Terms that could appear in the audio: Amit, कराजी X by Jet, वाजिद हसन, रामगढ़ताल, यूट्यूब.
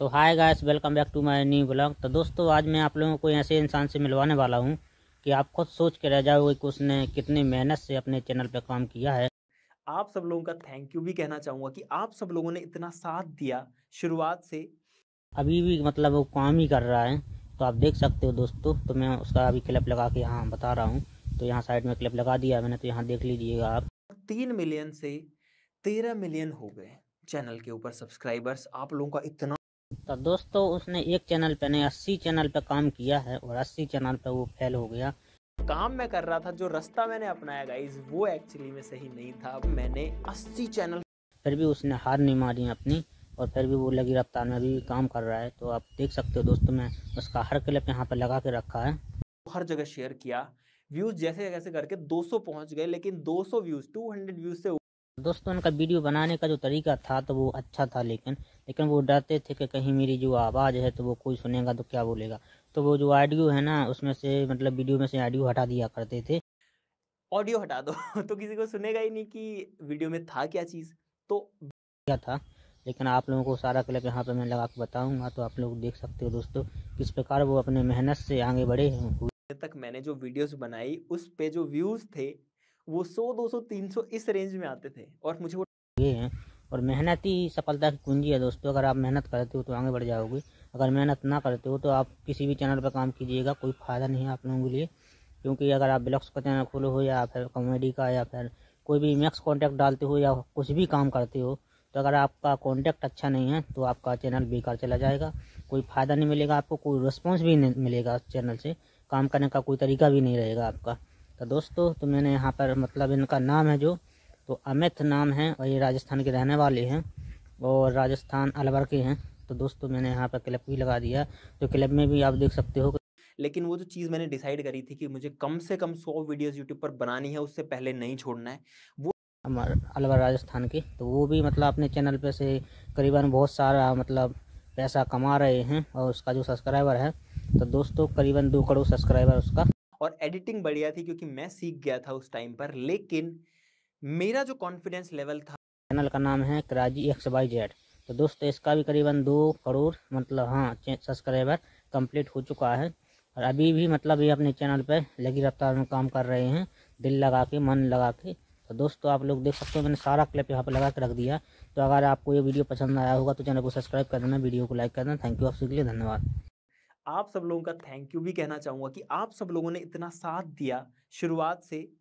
तो hi guys, welcome back to my new blog. तो दोस्तों, आज मैं आप लोगों को ऐसे इंसान से मिलवाने वाला हूं कि आप खुद सोच के रह जाओगे कि उसने कितनी मेहनत से अपने चैनल पे काम किया है। आप सब लोगों का थैंक यू भी कहना चाहूँगा कि आप सब लोगों ने इतना साथ दिया शुरुआत से, अभी भी मतलब वो काम ही कर रहा है। तो आप देख सकते हो दोस्तों, तो मैं उसका अभी क्लिप लगा के यहाँ बता रहा हूँ। तो यहाँ साइड में क्लिप लगा दिया मैंने, तो यहाँ देख लीजिएगा आप। 3 मिलियन से 13 मिलियन हो गए चैनल के ऊपर सब्सक्राइबर्स, आप लोगों का इतना। तो दोस्तों, उसने एक चैनल पे नहीं 80 चैनल पे काम किया है और 80 चैनल पे वो फेल हो गया। काम मैं कर रहा था, जो रास्ता मैंने अपनाया गाइस वो एक्चुअली में सही नहीं था। मैंने 80 चैनल, फिर भी उसने हार नहीं मारी अपनी और फिर भी वो लगी रफ्तार में अभी काम कर रहा है। तो आप देख सकते हो दोस्तों, मैं उसका हर क्लिप यहाँ पर लगा के रखा है, हर जगह शेयर किया। व्यूज जैसे जैसे करके 200 पहुँच गए, लेकिन 200 व्यूज से दोस्तों उनका वीडियो बनाने का जो तरीका था तो वो अच्छा था, लेकिन वो डरते थे कि कहीं मेरी जो आवाज़ है तो वो कोई सुनेगा तो क्या बोलेगा। तो वो जो ऑडियो है ना, उसमें से मतलब वीडियो में से ऑडियो हटा दिया करते थे। ऑडियो हटा दो तो किसी को सुनेगा ही नहीं कि वीडियो में था क्या चीज़, तो क्या था। लेकिन आप लोगों को सारा क्लिप यहाँ पर मैं लगा के बताऊँगा, तो आप लोग देख सकते हो दोस्तों किस प्रकार वो अपने मेहनत से आगे बढ़े हैं। तक मैंने जो वीडियोज़ बनाई उस पर जो व्यूज़ थे वो 100, 200, 300 इस रेंज में आते थे और मुझे वो ये हैं। और मेहनत ही सफलता की कुंजी है दोस्तों। अगर आप मेहनत करते हो तो आगे बढ़ जाओगे, अगर मेहनत ना करते हो तो आप किसी भी चैनल पर काम कीजिएगा, कोई फ़ायदा नहीं है आप लोगों के लिए। क्योंकि अगर आप ब्लॉग्स का चैनल खोलो हो या फिर कॉमेडी का या फिर कोई भी मिक्स कॉन्टेंट डालते हो या कुछ भी काम करते हो, तो अगर आपका कॉन्टेंट अच्छा नहीं है तो आपका चैनल बेकार चला जाएगा, कोई फ़ायदा नहीं मिलेगा आपको, कोई रिस्पॉन्स भी नहीं मिलेगा, चैनल से काम करने का कोई तरीका भी नहीं रहेगा आपका। तो दोस्तों, तो मैंने यहाँ पर मतलब इनका नाम है जो, तो अमित नाम है और ये राजस्थान के रहने वाले हैं और राजस्थान अलवर के हैं। तो दोस्तों, मैंने यहाँ पर क्लिप भी लगा दिया, तो क्लिप में भी आप देख सकते हो। लेकिन वो जो चीज़ मैंने डिसाइड करी थी कि मुझे कम से कम 100 वीडियोज़ यूट्यूब पर बनानी है, उससे पहले नहीं छोड़ना है। वो हमारे अलवर राजस्थान के, तो वो भी मतलब अपने चैनल पर से करीबन बहुत सारा मतलब पैसा कमा रहे हैं और उसका जो सब्सक्राइबर है तो दोस्तों करीबन 2 करोड़ सब्सक्राइबर उसका। और एडिटिंग बढ़िया थी क्योंकि मैं सीख गया था उस टाइम पर, लेकिन मेरा जो कॉन्फिडेंस लेवल था। चैनल का नाम है कराजी X by Jet। तो दोस्तों, इसका भी करीबन 2 करोड़ मतलब हाँ सब्सक्राइबर कंप्लीट हो चुका है और अभी भी मतलब ये अपने चैनल पर लगी रफ्तार में काम कर रहे हैं, दिल लगा के मन लगा के। तो दोस्तों, आप लोग देख सकते हो मैंने सारा क्लिप यहाँ पर लगा के रख दिया। तो अगर आपको ये वीडियो पसंद आया होगा तो चैनल को सब्सक्राइब कर देना, वीडियो को लाइक कर देना। थैंक यू आप सबके लिए, धन्यवाद। आप सब लोगों का थैंक यू भी कहना चाहूँगा कि आप सब लोगों ने इतना साथ दिया शुरुआत से।